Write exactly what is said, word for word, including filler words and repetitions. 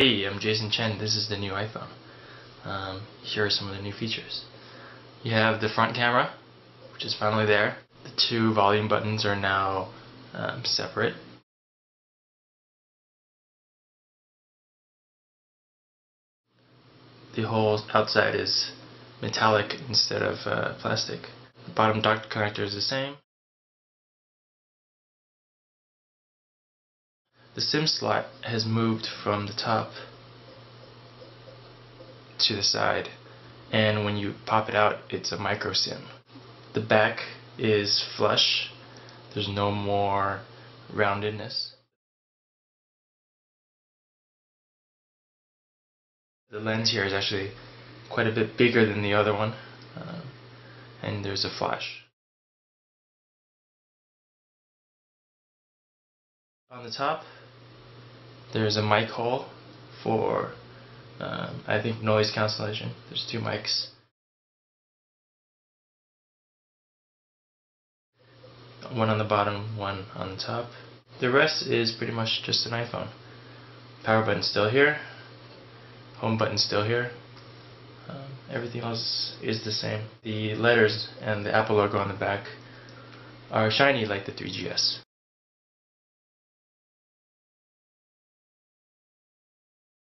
Hey, I'm Jason Chen, this is the new iPhone. Um, here are some of the new features. You have the front camera, which is finally there. The two volume buttons are now um, separate. The whole outside is metallic instead of uh, plastic. The bottom dock connector is the same. The SIM slot has moved from the top to the side, and when you pop it out, it's a micro SIM. The back is flush. There's no more roundedness. The lens here is actually quite a bit bigger than the other one, uh, and there's a flash. On the top, there's a mic hole for, um, I think, noise cancellation. There's two mics. One on the bottom, one on the top. The rest is pretty much just an iPhone. Power button still here. Home button still here. Um, everything else is the same. The letters and the Apple logo on the back are shiny like the three G S.